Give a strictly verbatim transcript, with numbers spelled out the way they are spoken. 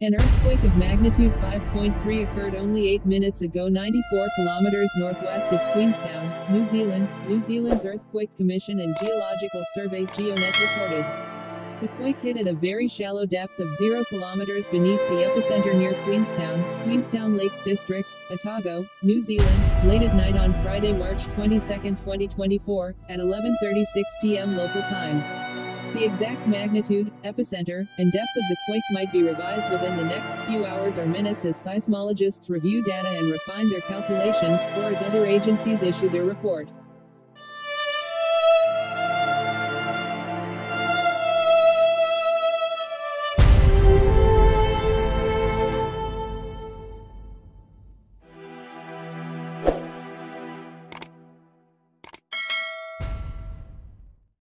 An earthquake of magnitude five point three occurred only eight minutes ago ninety-four kilometers northwest of Queenstown, New Zealand, New Zealand's Earthquake Commission and Geological Survey GeoNet reported. The quake hit at a very shallow depth of zero kilometers beneath the epicenter near Queenstown, Queenstown Lakes District, Otago, New Zealand, late at night on Friday, March twenty-second, twenty twenty-four, at eleven thirty-six p m local time. The exact magnitude, epicenter, and depth of the quake might be revised within the next few hours or minutes as seismologists review data and refine their calculations, or as other agencies issue their report.